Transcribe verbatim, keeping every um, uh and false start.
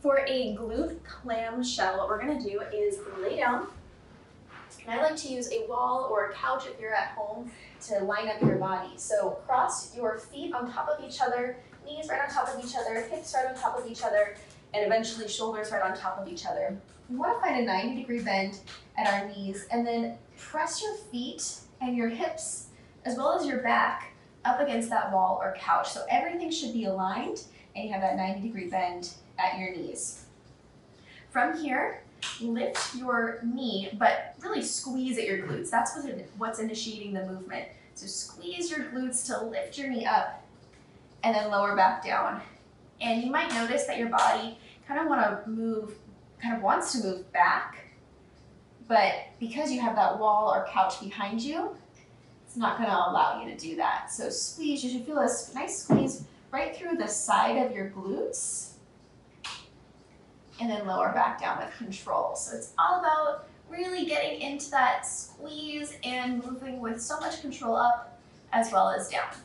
For a glute clamshell, what we're going to do is lay down. And I like to use a wall or a couch if you're at home to line up your body. So cross your feet on top of each other, knees right on top of each other, hips right on top of each other, and eventually shoulders right on top of each other. We want to find a ninety degree bend at our knees, and then press your feet and your hips as well as your back up against that wall or couch. So everything should be aligned and you have that ninety degree bend at your knees. From here, lift your knee, but really squeeze at your glutes. That's what's initiating the movement. So squeeze your glutes to lift your knee up and then lower back down. And you might notice that your body kind of want to move, kind of wants to move back, but because you have that wall or couch behind you, it's not going to allow you to do that. So squeeze, you should feel a nice squeeze right through the side of your glutes, and then lower back down with control. So it's all about really getting into that squeeze and moving with so much control up as well as down.